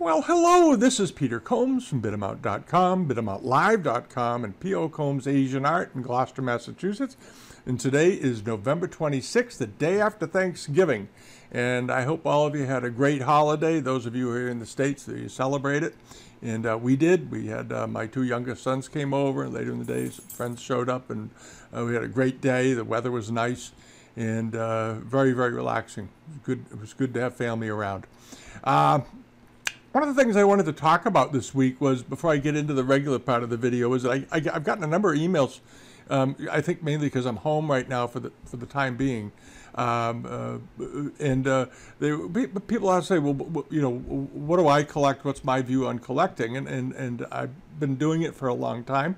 Well, hello, this is Peter Combs from Bidamount.com, Bidamountlive.com, and P.O. Combs Asian Art in Gloucester, Massachusetts. And today is November 26th, the day after Thanksgiving. And I hope all of you had a great holiday, those of you here in the States, that you celebrate it. And we did. We had my two youngest sons came over, and later in the day, some friends showed up, and we had a great day. The weather was nice and very, very relaxing. It was good to have family around. One of the things I wanted to talk about this week was, before I get into the regular part of the video, is that I've gotten a number of emails, I think mainly because I'm home right now for the time being. People always say, well, you know, what do I collect? What's my view on collecting? And I've been doing it for a long time.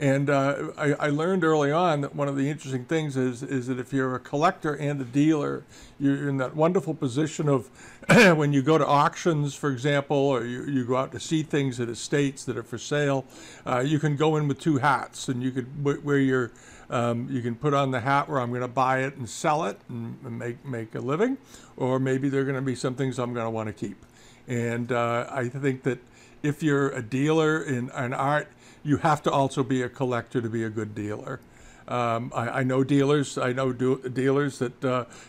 And I learned early on that one of the interesting things is that if you're a collector and a dealer, you're in that wonderful position of when you go to auctions, for example, or you go out to see things at estates that are for sale, you can go in with two hats, and you could wear your you can put on the hat where I'm going to buy it and sell it and make a living, or maybe there are going to be some things I'm going to want to keep. And I think that if you're a dealer in an art, you have to also be a collector to be a good dealer. I know dealers that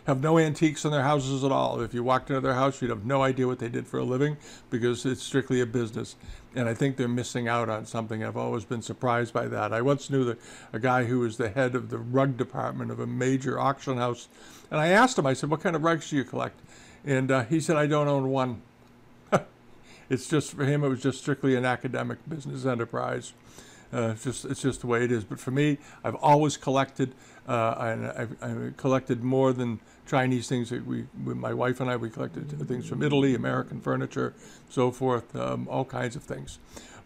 have no antiques in their houses at all. If you walked into their house, you'd have no idea what they did for a living, because it's strictly a business. And I think they're missing out on something. I've always been surprised by that. I once knew a guy who was the head of the rug department of a major auction house. And I asked him, I said, what kind of rugs do you collect? And he said, I don't own one. It's just, for him, it was just strictly an academic business enterprise. It's just the way it is. But for me, I've always collected. I've collected more than Chinese things. My wife and I, we collected things from Italy, American furniture, so forth, all kinds of things.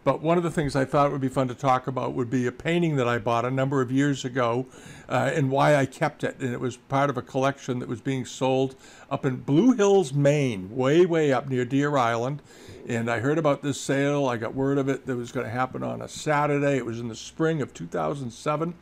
But one of the things I thought would be fun to talk about would be a painting that I bought a number of years ago and why I kept it. And it was part of a collection that was being sold up in Blue Hills, Maine, way, way up near Deer Island. And I heard about this sale. I got word of it that it was going to happen on a Saturday. It was in the spring of 2007.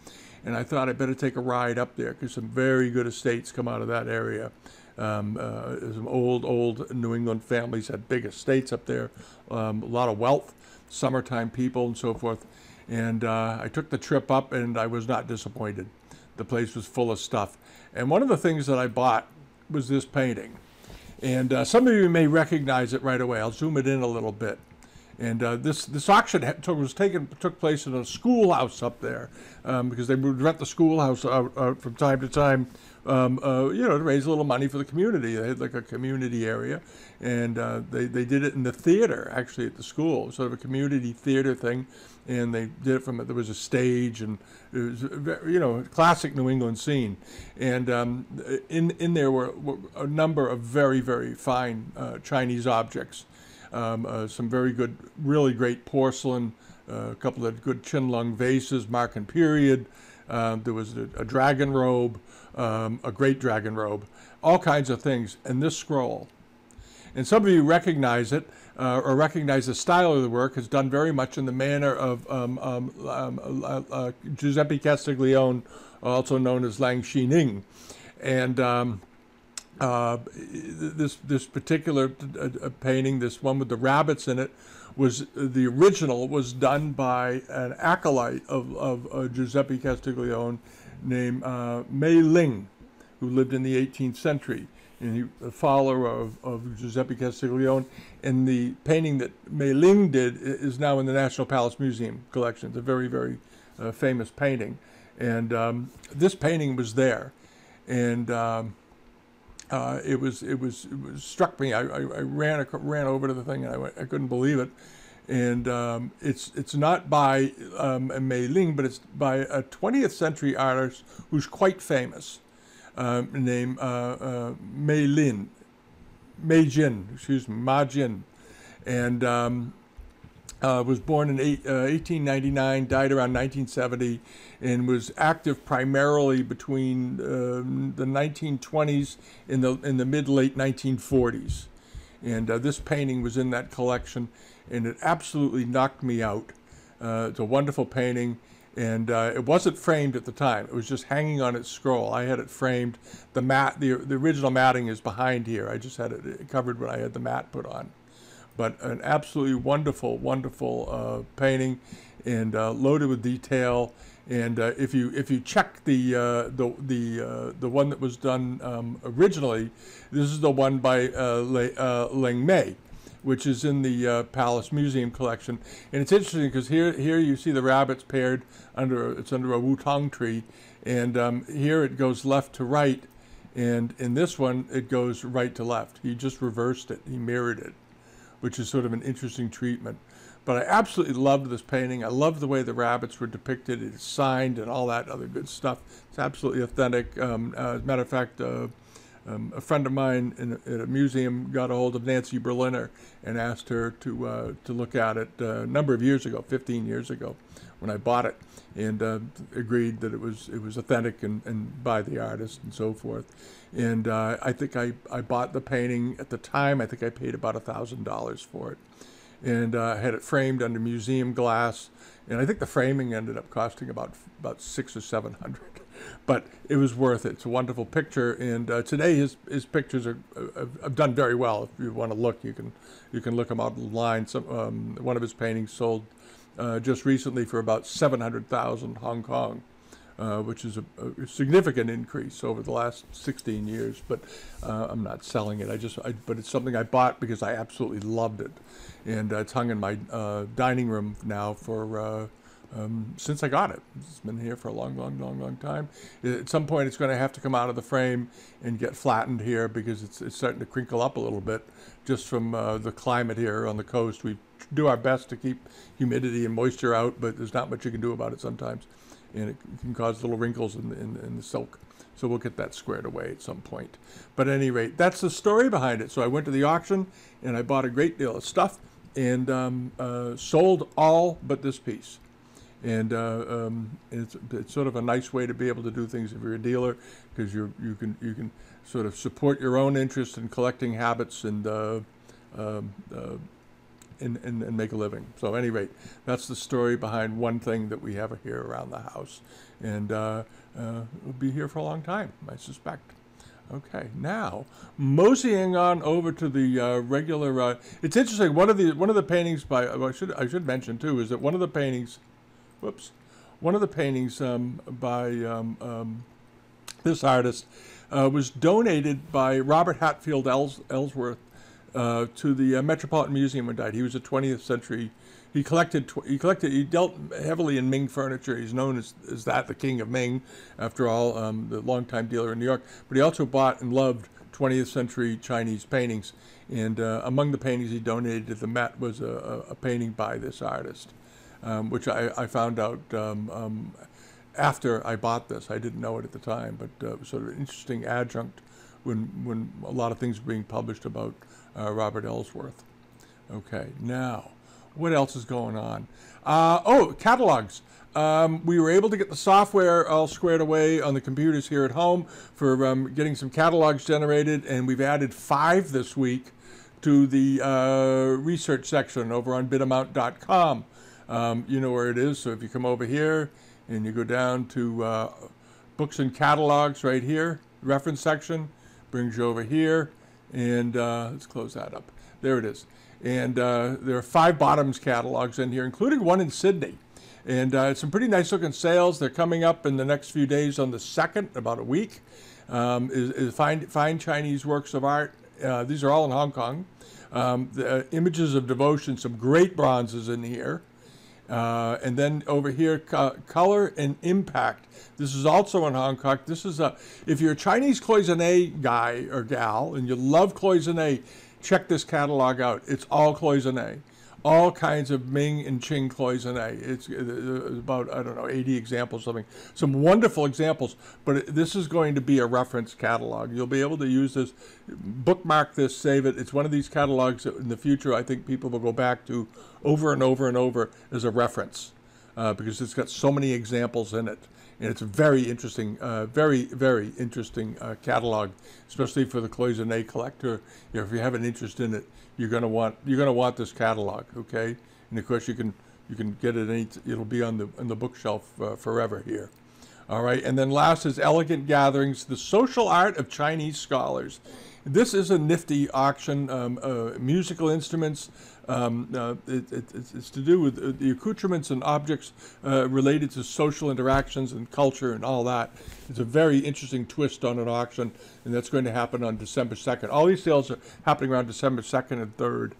And I thought I'd better take a ride up there, because some very good estates come out of that area. Some old New England families had big estates up there, a lot of wealth, summertime people and so forth. And I took the trip up, and I was not disappointed. The place was full of stuff. And one of the things that I bought was this painting. And some of you may recognize it right away. I'll zoom it in a little bit. And this auction took place in a schoolhouse up there, because they would rent the schoolhouse out from time to time, you know, to raise a little money for the community. They had like a community area, and they did it in the theater, actually, at the school, sort of a community theater thing. And they did it from, there was a stage, and it was, you know, a classic New England scene. And in there were a number of very, very fine Chinese objects. Some very good, really great porcelain, a couple of good Qianling vases, mark and period. There was a dragon robe, a great dragon robe, all kinds of things, and this scroll. And some of you recognize it, or recognize the style of the work. It's done very much in the manner of Giuseppe Castiglione, also known as Lang Xining. And this particular painting, this one with the rabbits in it, was the original was done by an acolyte of Giuseppe Castiglione named Mei Ling, who lived in the 18th century, and he, a follower of Giuseppe Castiglione. And the painting that Mei Ling did is now in the National Palace Museum collection. It's a very, very famous painting. And this painting was there. And it struck me. I ran over to the thing, and I couldn't believe it. And it's not by Mei Ling, but it's by a 20th century artist who's quite famous, named Ma Jin, and was born in 1899, died around 1970, and was active primarily between the 1920s and in the mid-late 1940s. And this painting was in that collection, and it absolutely knocked me out. It's a wonderful painting, and it wasn't framed at the time. It was just hanging on its scroll. I had it framed. The original matting is behind here. I just had it covered when I had the mat put on. but an absolutely wonderful, wonderful painting, and loaded with detail. And if you check the one that was done originally, this is the one by Leng Mei, which is in the Palace Museum collection. And it's interesting because here you see the rabbits paired under a wutang tree, and here it goes left to right, and in this one it goes right to left. He just reversed it, he mirrored it, which is sort of an interesting treatment. But I absolutely loved this painting. I loved the way the rabbits were depicted. It's signed and all that other good stuff. It's absolutely authentic. As a matter of fact, a friend of mine at a museum got a hold of Nancy Berliner and asked her to look at it a number of years ago, 15 years ago, when I bought it, and agreed that it was authentic and by the artist and so forth. And I think I bought the painting at the time. I think I paid about $1,000 for it, and had it framed under museum glass. And I think the framing ended up costing about $600 or $700. But it was worth it. It's a wonderful picture, and today his pictures have done very well. If you want to look, you can look them out online. One of his paintings sold just recently for about 700,000 Hong Kong, which is a significant increase over the last 16 years. But I'm not selling it. But it's something I bought because I absolutely loved it, and it's hung in my dining room now for. Since I got it. It's been here for a long, long, long, long time. At some point, it's going to have to come out of the frame and get flattened here because it's starting to crinkle up a little bit just from the climate here on the coast. We do our best to keep humidity and moisture out, but there's not much you can do about it sometimes, and it can cause little wrinkles in the silk. So we'll get that squared away at some point. But at any rate, that's the story behind it. So I went to the auction, and I bought a great deal of stuff, and sold all but this piece. And it's sort of a nice way to be able to do things if you're a dealer, because you can sort of support your own interest in collecting habits and make a living. So at any rate, that's the story behind one thing that we have here around the house, and it'll be here for a long time, I suspect. Okay, now moseying on over to the regular. It's interesting. One of the paintings by I should mention too is that one of the paintings. Whoops. One of the paintings by this artist was donated by Robert Hatfield Ellsworth to the Metropolitan Museum when he died. He was a 20th century. He dealt heavily in Ming furniture. He's known as that, the King of Ming, after all, the longtime dealer in New York. But he also bought and loved 20th century Chinese paintings. And among the paintings he donated to the Met was a painting by this artist. Which I found out after I bought this. I didn't know it at the time, but it was sort of an interesting adjunct when a lot of things were being published about Robert Ellsworth. Okay, now, what else is going on? Catalogs. We were able to get the software all squared away on the computers here at home for getting some catalogs generated, and we've added 5 this week to the research section over on Bidamount.com. You know where it is, so if you come over here and you go down to Books and Catalogs right here, reference section, brings you over here, and let's close that up. There it is. And there are 5 Bottoms catalogs in here, including one in Sydney. And it's some pretty nice-looking sales. They're coming up in the next few days on the 2nd, about a week, is fine Chinese works of art. These are all in Hong Kong. The images of devotion, some great bronzes in here. And then over here, color and impact. This is also in Hong Kong. This is if you're a Chinese cloisonné guy or gal and you love cloisonné, check this catalog out. It's all cloisonné, all kinds of Ming and Qing cloisonné. It's about, I don't know, 80 examples, something. Some wonderful examples, but this is going to be a reference catalog. You'll be able to use this, bookmark this, save it. It's one of these catalogs that in the future I think people will go back to over and over and over as a reference, because it's got so many examples in it. And it's a very interesting, very, very interesting catalog, especially for the cloisonné collector. You know, if you have an interest in it, you're going to want this catalog, okay? And of course, you can get it. It'll be on the bookshelf forever here. All right, and then last is Elegant Gatherings: The Social Art of Chinese Scholars. This is a nifty auction. Musical instruments. It's to do with the accoutrements and objects related to social interactions and culture and all that. It's a very interesting twist on an auction, and that's going to happen on December 2nd. All these sales are happening around December 2nd and 3rd,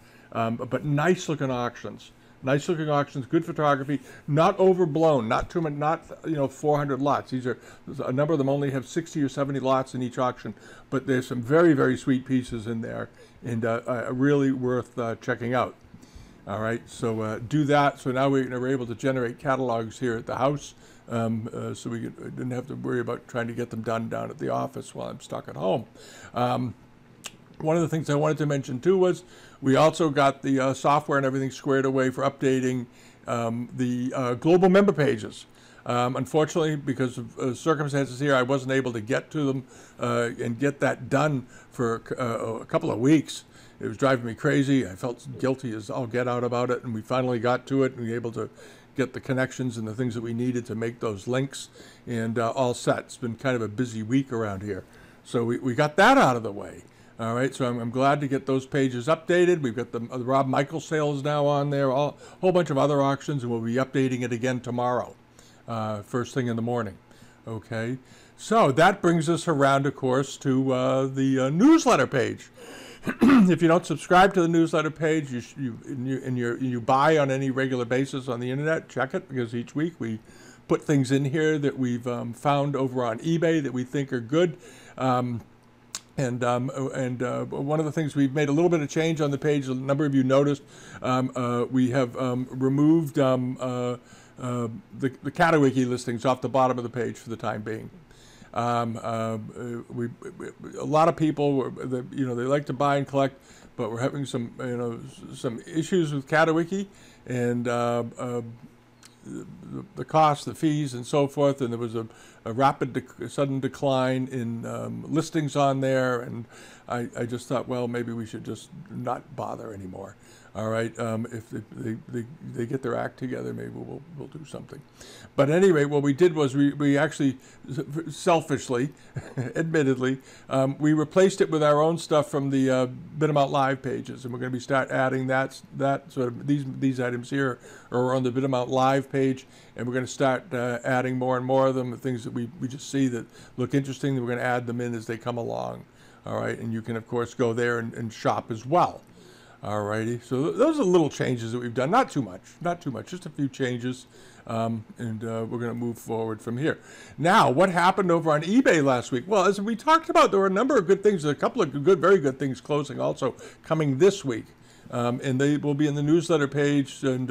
but nice-looking auctions. Nice-looking auctions, good photography, not overblown, not too much, not 400 lots. These are a number of them only have 60 or 70 lots in each auction, but there's some very, very sweet pieces in there, and really worth checking out. All right, so do that. So now we're able to generate catalogs here at the house, so we didn't have to worry about trying to get them done down at the office while I'm stuck at home. One of the things I wanted to mention too was we also got the software and everything squared away for updating the global member pages. Unfortunately, because of circumstances here, I wasn't able to get to them and get that done for a couple of weeks. It was driving me crazy. I felt guilty as all get out about it, and we finally got to it and we were able to get the connections and the things that we needed to make those links, and all set. It's been kind of a busy week around here. So we got that out of the way. All right, so I'm glad to get those pages updated. We've got the Rob Michael sales now on there, a whole bunch of other auctions, and we'll be updating it again tomorrow, first thing in the morning. Okay, so that brings us around, of course, to the newsletter page. If you don't subscribe to the newsletter page, you buy on any regular basis on the internet, check it, because each week we put things in here that we've found over on eBay that we think are good. One of the things we've made a little bit of change on the page, a number of you noticed, we have removed the Catawiki listings off the bottom of the page for the time being. A lot of people, they like to buy and collect, but we're having some, some issues with Catawiki and the costs, the fees, and so forth, and there was a rapid, sudden decline in listings on there, and I just thought, well, maybe we should just not bother anymore. All right, if they get their act together, maybe we'll do something. But anyway, what we did was we actually, selfishly, admittedly, we replaced it with our own stuff from the Bidamount Live pages, and we're going to start adding that sort of these items here are on the Bidamount Live page, and we're going to start adding more and more of them, the things that we just see that look interesting, that we're going to add them in as they come along. All right, and you can of course go there and shop as well. Alrighty, so those are little changes that we've done. Not too much, just a few changes, we're going to move forward from here. Now, what happened over on eBay last week? Well, as we talked about, there were a number of good things, a couple of good, very good things closing also coming this week, and they will be in the newsletter page, and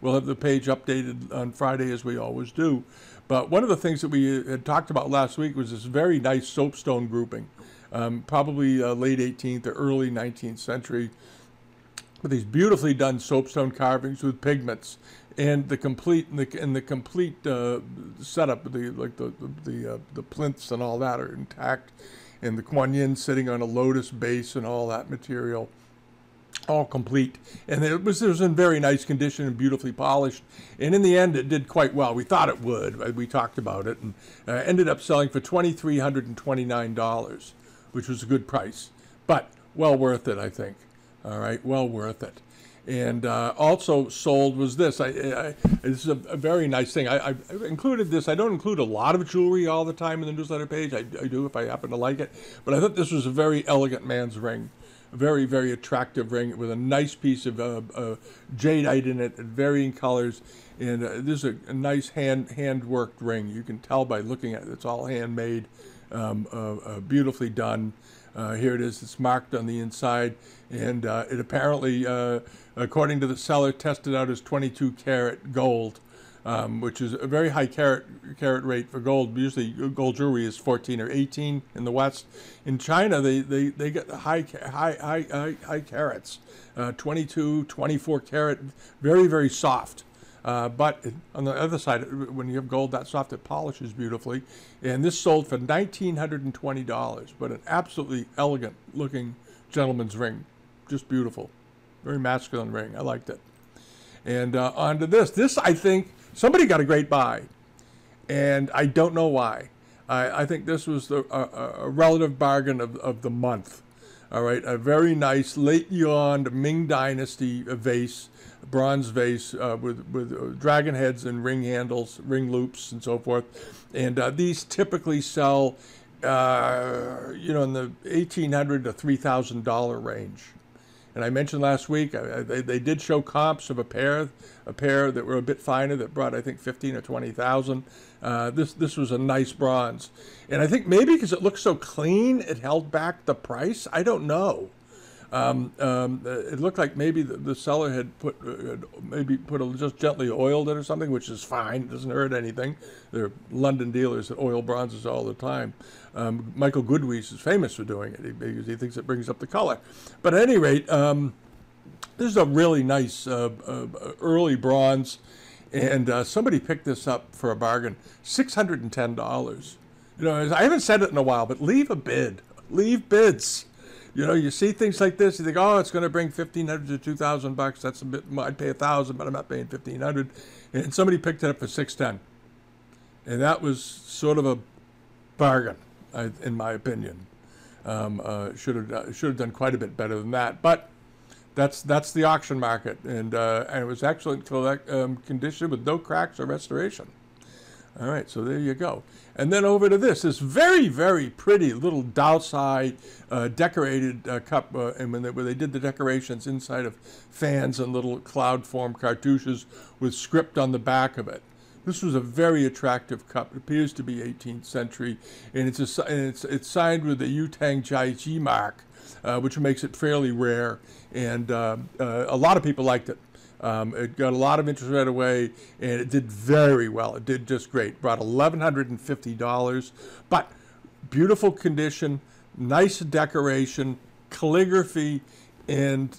we'll have the page updated on Friday as we always do. But one of the things that we had talked about last week was this very nice soapstone grouping, probably late 18th or early 19th century. But these beautifully done soapstone carvings with pigments, and the complete setup, the plinths and all that are intact, and the Kuan Yin sitting on a lotus base and all that material, all complete. And it was in very nice condition and beautifully polished. And in the end, it did quite well. We thought it would. We talked about it, and ended up selling for $2,329, which was a good price, but well worth it, I think. All right, well worth it. And also sold was this. This is a very nice thing. I included this. I don't include a lot of jewelry all the time in the newsletter page. I do if I happen to like it. But I thought this was a very elegant man's ring. A very, very attractive ring with a nice piece of jadeite in it, varying colors. And this is a nice hand-worked ring. You can tell by looking at it. It's all handmade, beautifully done. Here it is. It's marked on the inside, and it apparently, according to the seller, tested out as 22-karat gold, which is a very high carat rate for gold. Usually, gold jewelry is 14 or 18 in the West. In China, they get high carats, 22, 24-karat, very, very soft. But on the other side, when you have gold that soft, it polishes beautifully. And this sold for $1,920, but an absolutely elegant-looking gentleman's ring. Just beautiful. Very masculine ring. I liked it. And on to this. This, I think, somebody got a great buy, and I don't know why. I think this was a relative bargain of the month. All right, a very nice late Yuan Ming Dynasty vase, bronze vase with dragon heads and ring handles, ring loops and so forth. And these typically sell, you know, in the $1,800 to $3,000 range. And I mentioned last week, they did show comps of a pair that were a bit finer that brought, I think, 15 or 20,000. This was a nice bronze. And I think maybe because it looked so clean, it held back the price. I don't know. It looked like maybe the seller had put, just gently oiled it or something, which is fine. It doesn't hurt anything. There are London dealers that oil bronzes all the time. Michael Goodweiss is famous for doing it because he thinks it brings up the color. But at any rate, this is a really nice early bronze, and somebody picked this up for a bargain, $610. You know, I haven't said it in a while, but leave a bid. Leave bids. You know, you see things like this, you think, oh, it's going to bring $1,500 to $2,000. That's a bit, I'd pay $1,000, but I'm not paying $1,500. And somebody picked it up for $610. And that was sort of a bargain, in my opinion. Should have done quite a bit better than that. But that's the auction market. And it was excellent condition with no cracks or restoration. All right, so there you go. And then over to this very, very pretty little Dao Cai decorated cup. And when they did the decorations inside of fans and little cloud-formed cartouches with script on the back of it. This was a very attractive cup. It appears to be 18th century. And it's signed with the Yutang Jaiji mark, which makes it fairly rare. And a lot of people liked it. It got a lot of interest right away, and it did very well. It did just great. Brought $1,150, but beautiful condition, nice decoration, calligraphy, and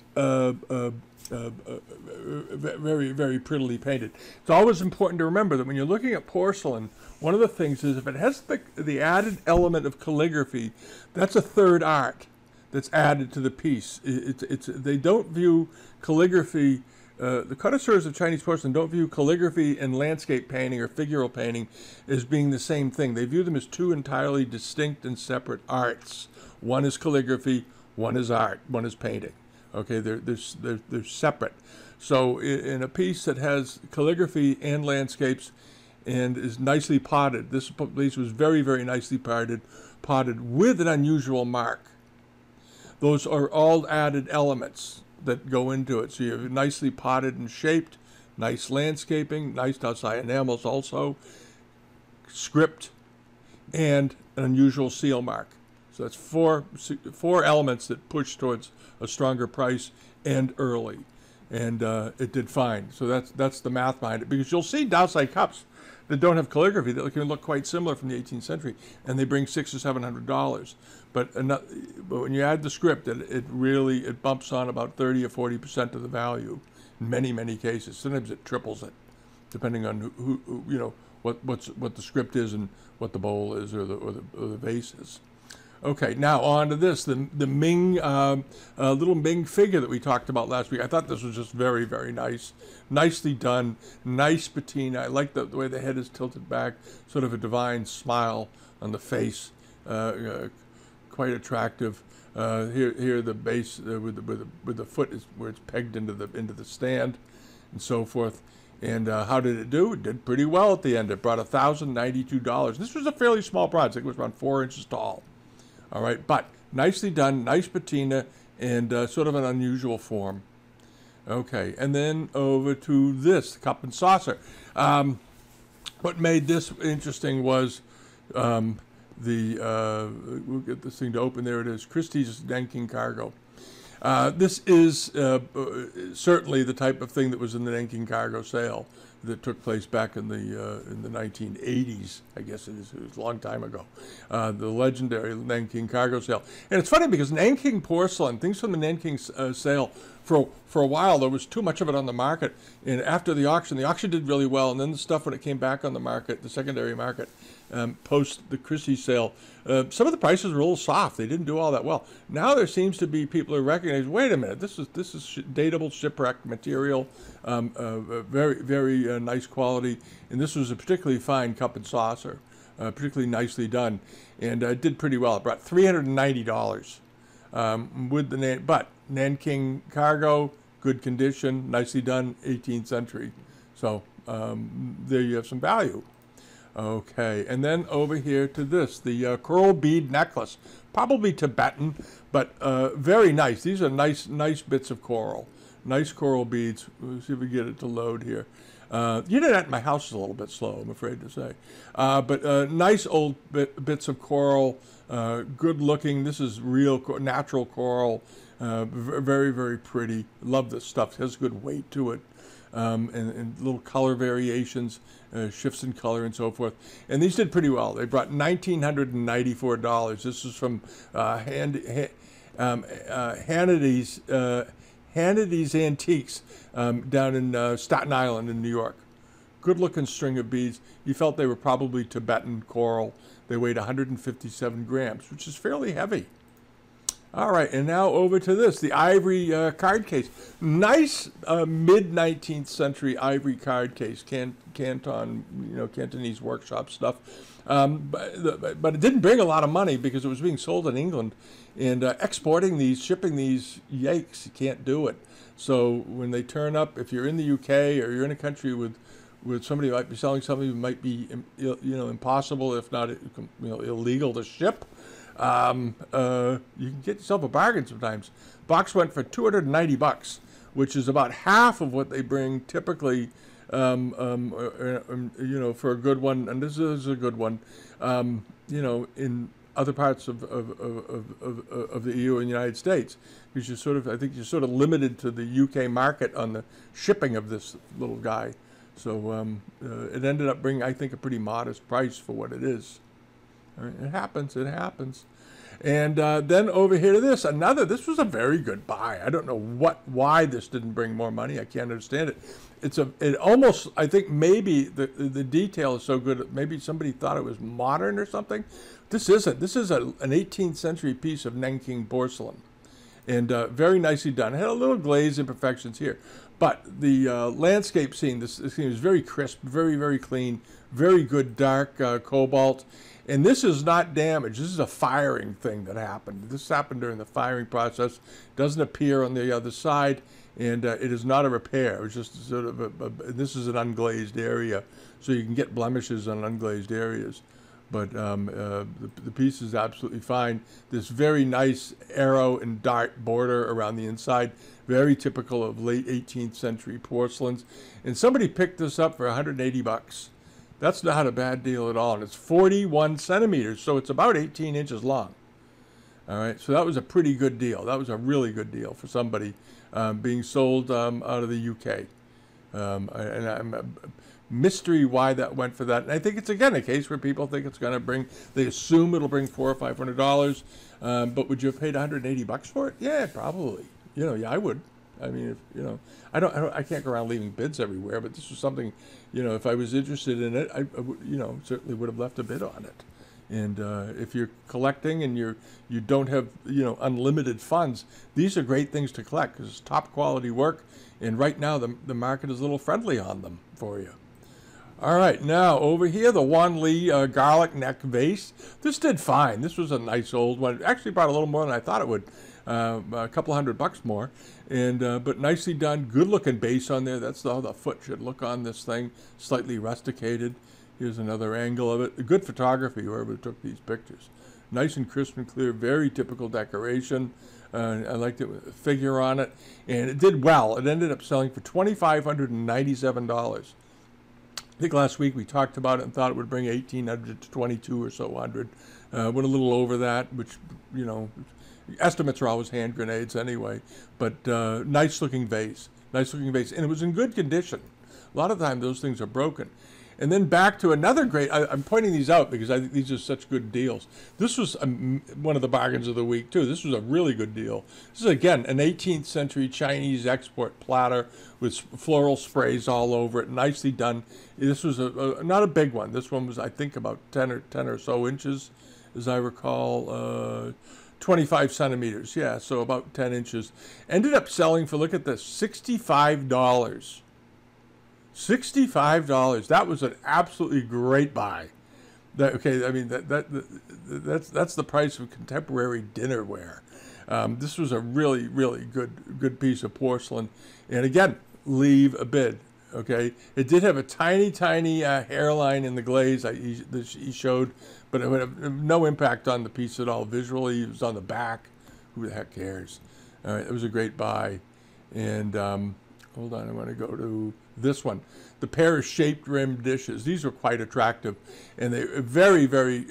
very, very prettily painted. It's always important to remember that when you're looking at porcelain, one of the things is if it has the added element of calligraphy, that's a third art that's added to the piece. They don't view calligraphy. The connoisseurs of Chinese porcelain don't view calligraphy and landscape painting or figural painting as being the same thing. They view them as two entirely distinct and separate arts. One is calligraphy, one is art, one is painting. Okay, they're separate. So in a piece that has calligraphy and landscapes and is nicely potted, this piece was very, very nicely potted with an unusual mark. Those are all added elements that go into it. So you have nicely potted and shaped, nice landscaping, nice outside enamels also, script, and an unusual seal mark. So that's four elements that push towards a stronger price and early. And it did fine. So that's the math behind it. Because you'll see Dao Cai cups that don't have calligraphy that can look quite similar from the 18th century, and they bring $600 or $700. But when you add the script, it really bumps on about 30 or 40% of the value in many cases. Sometimes it triples it, depending on who you know what the script is and what the bowl is or the vase is. Okay, now on to this, the Ming, little Ming figure that we talked about last week. I thought this was just very, very nice. Nicely done, nice patina. I like the way the head is tilted back, sort of a divine smile on the face. Quite attractive. Here the base with the foot is where it's pegged into the stand and so forth. And how did it do? It did pretty well at the end. It brought $1,092. This was a fairly small bronze. I think it was around 4 inches tall. All right, but nicely done, nice patina, and sort of an unusual form. Okay, and then over to this, cup and saucer. What made this interesting was we'll get this thing to open, there it is, Christie's Nanking Cargo. This is certainly the type of thing that was in the Nanking Cargo sale that took place back in the 1980s, I guess it is. It was a long time ago, the legendary Nanking Cargo sale. And it's funny because Nanking porcelain, things from the Nanking sale, for a while there was too much of it on the market. And after the auction did really well. And then the stuff when it came back on the market, the secondary market, post the Christie sale, some of the prices were a little soft. They didn't do all that well. Now there seems to be people who recognize, wait a minute, this is datable shipwreck material, very, very nice quality, and this was a particularly fine cup and saucer, particularly nicely done, and it did pretty well. It brought $390. with the name. But Nanking cargo, good condition, nicely done, 18th century. So there you have some value. Okay, and then over here to this, the coral bead necklace, probably Tibetan, but very nice. These are nice bits of coral, nice coral beads. Let's see if we get it to load here. The internet in my house is a little bit slow, I'm afraid to say. But nice old bits of coral, good looking. This is real natural coral, very, very pretty. Love this stuff, it has good weight to it. And little color variations, shifts in color and so forth. And these did pretty well. They brought $1,994. This is from Hannity's Antiques down in Staten Island in New York. Good looking string of beads. You felt they were probably Tibetan coral. They weighed 157 grams, which is fairly heavy. All right, and now over to this, the ivory card case. Nice mid-19th century ivory card case, Canton, you know, Cantonese workshop stuff. But it didn't bring a lot of money because it was being sold in England. And exporting these, shipping these, yikes, you can't do it. So when they turn up, if you're in the UK or you're in a country with somebody who might be selling something that might be, you know, impossible, if not, you know, illegal to ship, you can get yourself a bargain sometimes. Box went for $290, which is about half of what they bring typically, you know, for a good one. And this is a good one, you know, in other parts of the EU and the United States, because you're sort of, I think you're sort of limited to the UK market on the shipping of this little guy. So it ended up bringing, I think, a pretty modest price for what it is. It happens, it happens. And then over here to this, another, this was a very good buy. I don't know why this didn't bring more money. I can't understand it. It almost, I think maybe the detail is so good, maybe somebody thought it was modern or something. This isn't. This is an 18th century piece of Nanking porcelain. And very nicely done. It had a little glaze imperfections here. But the landscape scene, this scene is very crisp, very, very clean, very good dark cobalt. And this is not damage. This is a firing thing that happened. This happened during the firing process. Doesn't appear on the other side, and it is not a repair. It's just sort of this is an unglazed area, so you can get blemishes on unglazed areas. But the piece is absolutely fine. This very nice arrow and dart border around the inside, very typical of late 18th century porcelains. And somebody picked this up for $180. That's not a bad deal at all, and it's 41 centimeters, so it's about 18 inches long. All right, so that was a pretty good deal. That was a really good deal for somebody being sold out of the UK. And I'm a mystery why that went for that. And I think it's, again, a case where people think it's going to bring, they assume it'll bring $400 or $500, but would you have paid $180 for it? Yeah, probably. You know, yeah, I would. I mean, if, you know, I can't go around leaving bids everywhere, but this was something, you know, if I was interested in it, you know, certainly would have left a bid on it. And if you're collecting and you don't have, you know, unlimited funds, these are great things to collect because it's top quality work. And right now the market is a little friendly on them for you. All right, now over here, the Wan Li garlic neck vase. This did fine. This was a nice old one. It actually brought a little more than I thought it would. A couple $100 more, and but nicely done, good looking base on there. That's how the foot should look on this thing, slightly rusticated. Here's another angle of it. Good photography, whoever took these pictures. Nice and crisp and clear, very typical decoration. I liked it with the figure on it, and it did well. It ended up selling for $2,597. I think last week we talked about it and thought it would bring 1,800 to 22 or so hundred. Went a little over that, which, you know, estimates are always hand grenades anyway, but nice looking vase, and it was in good condition. A lot of time those things are broken. And then back to another great, I'm pointing these out because I think these are such good deals. This was one of the bargains of the week too. This was a really good deal. This is again an 18th century Chinese export platter with floral sprays all over it, nicely done. This was not a big one. This one was, I think, about 10 or so inches, as I recall. 25 centimeters, yeah, so about 10 inches. Ended up selling for, look at this, $65. $65. That was an absolutely great buy. That, okay, I mean, that's the price of contemporary dinnerware. This was a really, really good piece of porcelain. And again, leave a bid. Okay, it did have a tiny hairline in the glaze that he showed, but it would have no impact on the piece at all visually. It was on the back. Who the heck cares? All right, it was a great buy. And hold on, I want to go to this one. The pair of shaped rim dishes. These were quite attractive, and they were very, very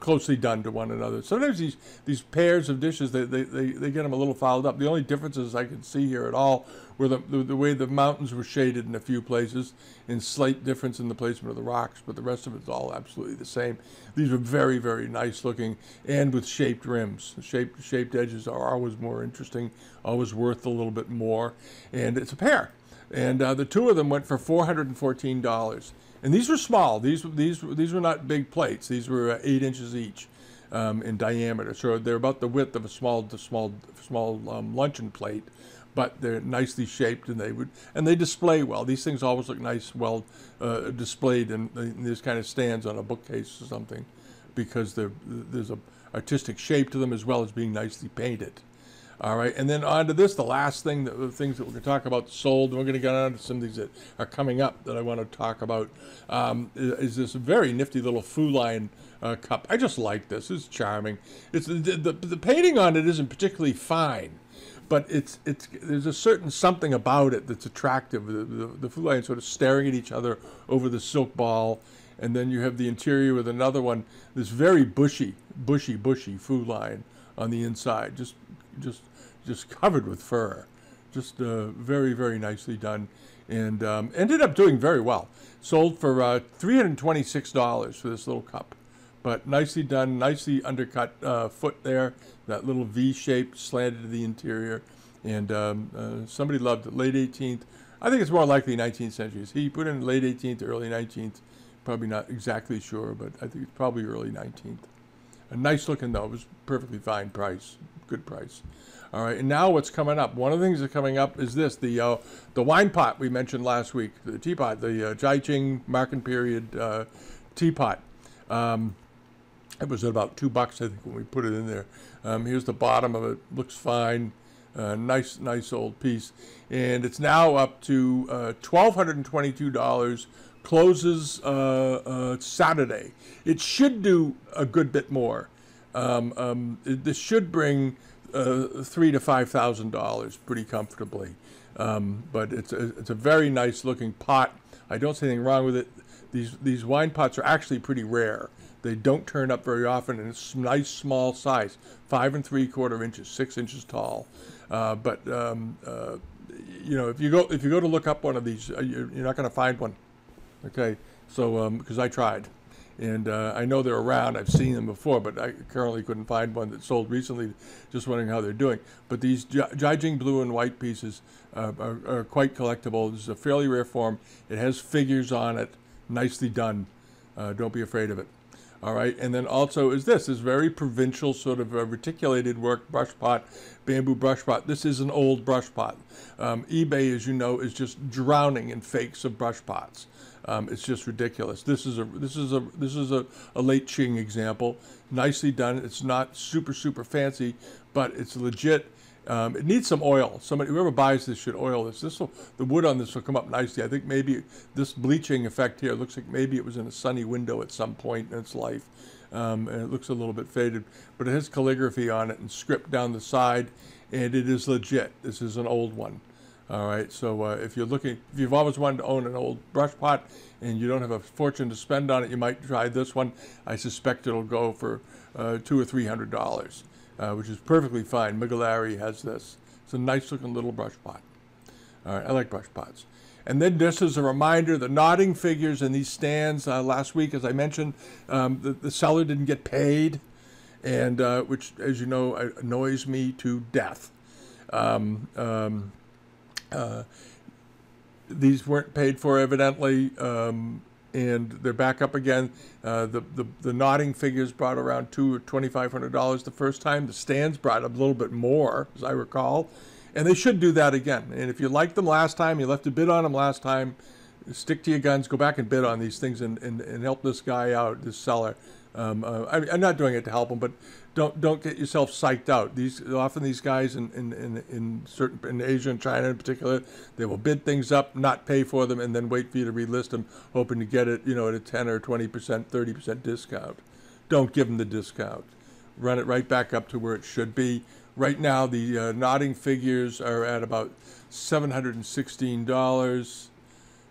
closely done to one another. Sometimes these pairs of dishes, they get them a little fouled up. The only differences I could see here at all were the way the mountains were shaded in a few places, and slight difference in the placement of the rocks, but the rest of it's all absolutely the same. These were very, very nice looking, and with shaped rims. Shaped edges are always more interesting, always worth a little bit more, and it's a pair. And the two of them went for $414. And these were small. These were not big plates. These were 8 inches each in diameter. So they're about the width of a small luncheon plate, but they're nicely shaped, and they display well. These things always look nice, well displayed in these kind of stands on a bookcase or something, because there's an artistic shape to them as well as being nicely painted. All right, and then on to this, the last thing, the things that we're going to talk about sold, and we're going to get on to some of these that are coming up that I want to talk about, is this very nifty little Fuline cup. I just like this. It's charming. It's the painting on it isn't particularly fine, but there's a certain something about it that's attractive. The Fuline sort of staring at each other over the silk ball, and then you have the interior with another one, this very bushy Fuline on the inside, just covered with fur, just very, very nicely done, and ended up doing very well. Sold for $326 for this little cup, but nicely done, nicely undercut foot there, that little V shape slanted to the interior, and somebody loved it. Late 18th, I think it's more likely 19th centuries. He put in late 18th, early 19th, probably not exactly sure, but I think it's probably early 19th. A nice looking though, it was perfectly fine price, good price. All right, and now what's coming up? One of the things that's coming up is this, the wine pot we mentioned last week, the teapot, the Qing Marken period teapot. It was at about $2, I think, when we put it in there. Here's the bottom of it, looks fine, nice old piece. And it's now up to $1,222. Closes Saturday. It should do a good bit more. This should bring $3,000 to $5,000 pretty comfortably. But it's a very nice looking pot. I don't see anything wrong with it. These wine pots are actually pretty rare. They don't turn up very often, and it's nice small size, 5 3/4 inches, 6 inches tall. You know, if you go to look up one of these, you're not going to find one. Okay, so because I tried, and I know they're around. I've seen them before, but I currently couldn't find one that sold recently. Just wondering how they're doing. But these Jing blue and white pieces are quite collectible. This is a fairly rare form. It has figures on it, nicely done. Don't be afraid of it. All right, and then also is this very provincial sort of reticulated work brush pot, bamboo brush pot. This is an old brush pot. eBay, as you know, is just drowning in fakes of brush pots. It's just ridiculous. This is a late Qing example. Nicely done. It's not super fancy, but it's legit. It needs some oil. Whoever buys this should oil this. The wood on this will come up nicely. I think maybe this bleaching effect here looks like maybe it was in a sunny window at some point in its life, and it looks a little bit faded. But it has calligraphy on it and script down the side, and it is legit. This is an old one. All right, so if you've always wanted to own an old brush pot and you don't have a fortune to spend on it, you might try this one. I suspect it'll go for $200 or $300, which is perfectly fine. Mugolari has this. It's a nice-looking little brush pot. All right, I like brush pots. And then just as a reminder, the nodding figures in these stands last week, as I mentioned, the seller didn't get paid, and which, as you know, annoys me to death. These weren't paid for, evidently, and they're back up again. The nodding figures brought around $2,500 the first time. The stands brought a little bit more, as I recall, and they should do that again. And if you liked them last time, you left a bid on them last time, stick to your guns, go back and bid on these things and help this guy out, this seller. I'm not doing it to help them, but don't get yourself psyched out. Often these guys in Asia and China in particular, they will bid things up, not pay for them, and then wait for you to relist them, hoping to get it, you know, at a 10 or 20%, 30% discount. Don't give them the discount. Run it right back up to where it should be. Right now, the nodding figures are at about $716.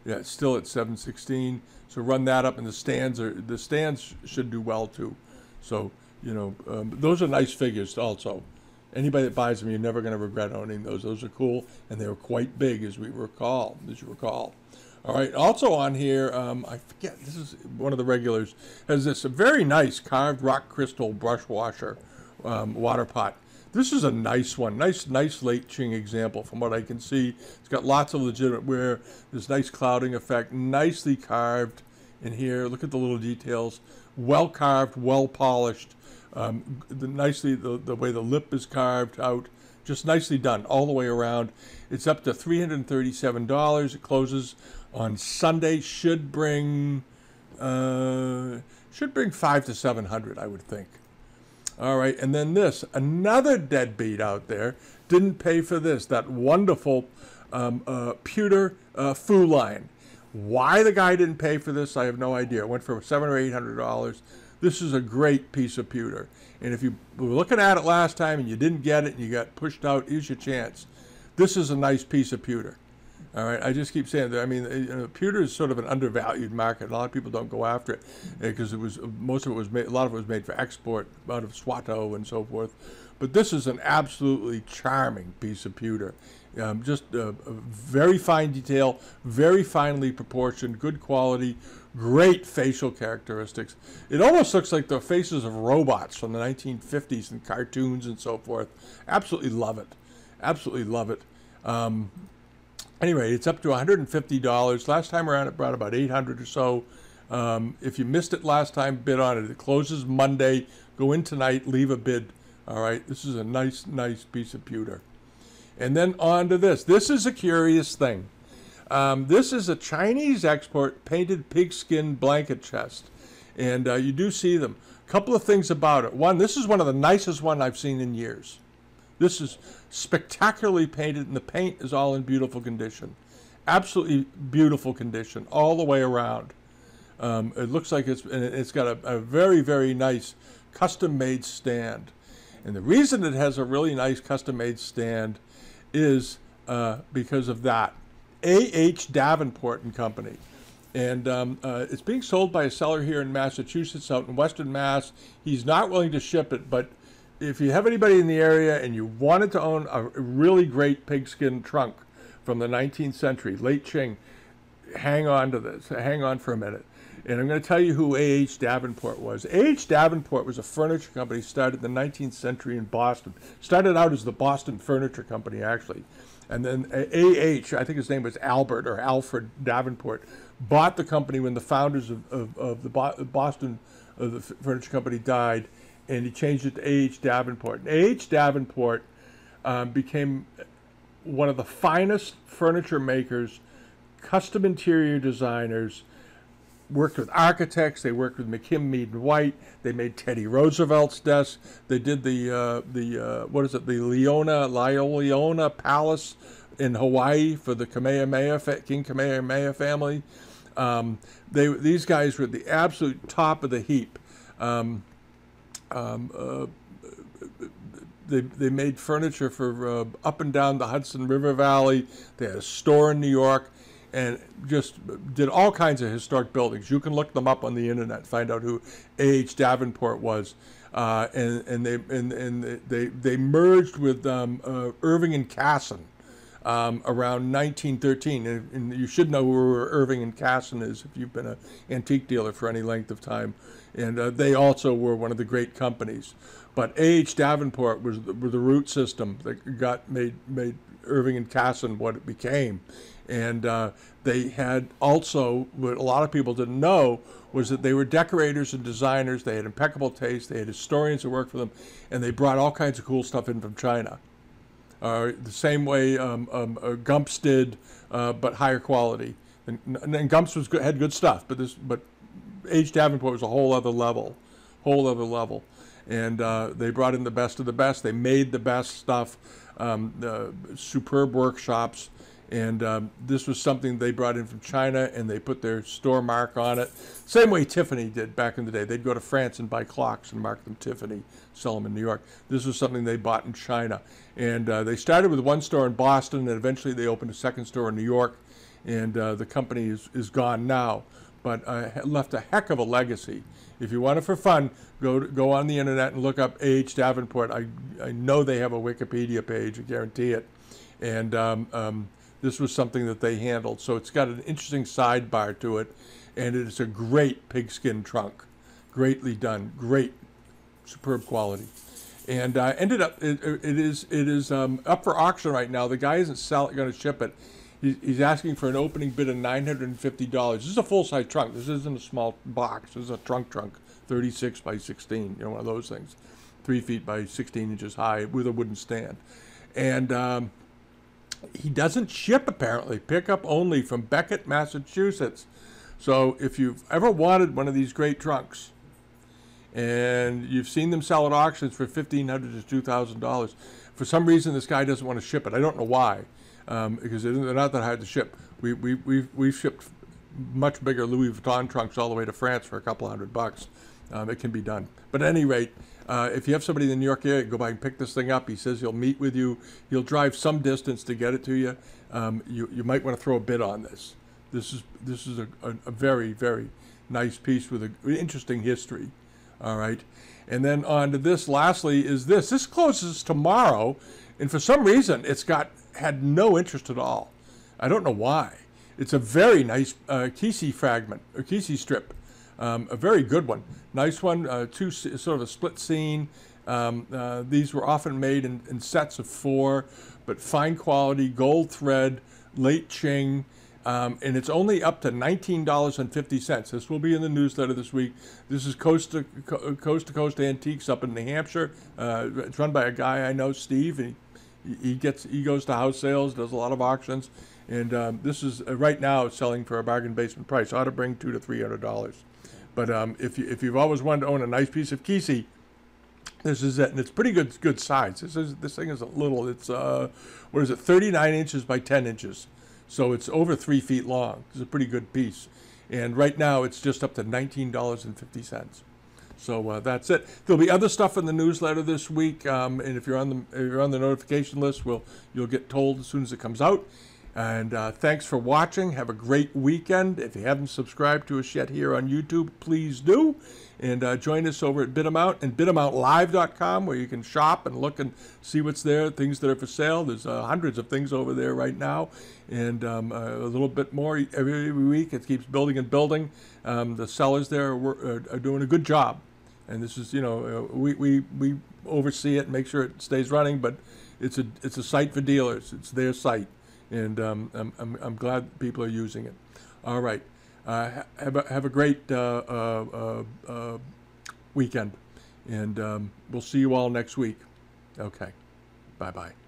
Yeah, it's still at 716. So run that up, and the stands should do well too. So, you know, those are nice figures also. Anybody that buys them, you're never going to regret owning those. Those are cool, and they were quite big, as you recall. All right, also on here, I forget, this is one of the regulars, has this very nice carved rock crystal brush washer water pot. This is a nice one, nice late Qing example from what I can see. It's got lots of legitimate wear, this nice clouding effect, nicely carved in here. Look at the little details, well carved, well polished. The way the lip is carved out, just nicely done all the way around. It's up to $337. It closes on Sunday. Should bring 500 to 700, I would think. All right, and then this, another deadbeat out there didn't pay for this. That wonderful pewter Fuline. Why the guy didn't pay for this, I have no idea. It went for $700 or $800. This is a great piece of pewter. And if you were looking at it last time and you didn't get it and you got pushed out, here's your chance. This is a nice piece of pewter. All right, I just keep saying that. I mean, you know, pewter is sort of an undervalued market. A lot of people don't go after it because a lot of it was made for export out of Swatow and so forth. But this is an absolutely charming piece of pewter. Just a very fine detail, very finely proportioned, good quality, great facial characteristics. It almost looks like the faces of robots from the 1950s and cartoons and so forth. Absolutely love it. Absolutely love it. Anyway, it's up to $150. Last time around, it brought about $800 or so. If you missed it last time, bid on it. It closes Monday. Go in tonight. Leave a bid. All right. This is a nice piece of pewter. And then on to this. This is a curious thing. This is a Chinese export painted pigskin blanket chest. And you do see them. A couple of things about it. One, this is one of the nicest ones I've seen in years. This is spectacularly painted, and the paint is all in beautiful condition. Absolutely beautiful condition all the way around. It looks like it's got a very, very nice custom-made stand. And the reason it has a really nice custom-made stand is because of that. A.H. Davenport and Company. And it's being sold by a seller here in Massachusetts, out in Western Mass. He's not willing to ship it, but if you have anybody in the area and you wanted to own a really great pigskin trunk from the 19th century, late Qing, hang on to this. Hang on for a minute. And I'm going to tell you who A.H. Davenport was. A.H. Davenport was a furniture company started in the 19th century in Boston. Started out as the Boston Furniture Company, actually. And then A.H., I think his name was Albert or Alfred Davenport, bought the company when the founders of the Furniture Company died. And he changed it to A.H. Davenport. And A.H. Davenport became one of the finest furniture makers, custom interior designers, worked with architects, they worked with McKim, Mead & White, they made Teddy Roosevelt's desk, they did the Leona Palace in Hawaii for the Kamehameha, King Kamehameha family. These guys were at the absolute top of the heap. They made furniture for up and down the Hudson River Valley. They had a store in New York and just did all kinds of historic buildings. You can look them up on the internet, find out who A.H. Davenport was. And they merged with Irving and Casson around 1913. And you should know who Irving and Casson is if you've been an antique dealer for any length of time. And they also were one of the great companies. But A.H. Davenport was the root system that made Irving and Casson what it became. And they had also, what a lot of people didn't know, was that they were decorators and designers. They had impeccable taste. They had historians who worked for them. And they brought all kinds of cool stuff in from China. The same way Gumps did, but higher quality. And Gumps had good stuff, but A.H. Davenport was a whole other level, whole other level. And they brought in the best of the best. They made the best stuff, superb workshops. And this was something they brought in from China, and they put their store mark on it. Same way Tiffany did back in the day. They'd go to France and buy clocks and mark them Tiffany, sell them in New York. This was something they bought in China. And they started with one store in Boston, and eventually they opened a second store in New York. And the company is gone now, but left a heck of a legacy. If you want it for fun, go on the internet and look up A.H. Davenport. I know they have a Wikipedia page, I guarantee it. And this was something that they handled. So it's got an interesting sidebar to it, and it's a great pigskin trunk. Greatly done, great, superb quality. And ended up, it is up for auction right now. The guy isn't gonna ship it. He's asking for an opening bid of $950. This is a full-size trunk. This isn't a small box. This is a trunk, 36 by 16, you know, one of those things, 3 feet by 16 inches high with a wooden stand. And he doesn't ship, apparently. Pick up only from Beckett, Massachusetts. So if you've ever wanted one of these great trunks, and you've seen them sell at auctions for $1,500 to $2,000, for some reason this guy doesn't want to ship it. I don't know why. Because they're not that hard to ship. We've shipped much bigger Louis Vuitton trunks all the way to France for a couple $100. It can be done. But at any rate, if you have somebody in the New York area, go by and pick this thing up. He says he'll meet with you. He'll drive some distance to get it to you. You might want to throw a bid on this. This is a very, very nice piece with an interesting history. All right. And then on to this, lastly, is this. This closes tomorrow. And for some reason, it's had no interest at all. I don't know why. It's a very nice Kesi fragment, or Kesi strip, a very good one. Nice one, sort of a split scene. These were often made in sets of 4, but fine quality, gold thread, late Qing, and it's only up to $19.50. This will be in the newsletter this week. This is Coast to Coast Antiques up in New Hampshire. It's run by a guy I know, Steve. He goes to house sales, does a lot of auctions, and this is right now selling for a bargain basement price. Ought to bring $200 to $300. But if you've always wanted to own a nice piece of Kesi, this is it, and it's pretty good size. This thing is a little. It's 39 inches by 10 inches, so it's over 3 feet long. It's a pretty good piece, and right now it's just up to $19.50. So that's it. There'll be other stuff in the newsletter this week, and if you're on the notification list, you'll get told as soon as it comes out. And thanks for watching. Have a great weekend. If you haven't subscribed to us yet here on YouTube, please do. And join us over at Bidamount and Bidamountlive.com, where you can shop and look and see what's there, things that are for sale. There's hundreds of things over there right now, and a little bit more every week. It keeps building and building. The sellers there are doing a good job. And this is, you know, we oversee it and make sure it stays running, but it's a site for dealers. It's their site. And I'm glad people are using it. All right. Have a great weekend. And we'll see you all next week. Okay. Bye-bye.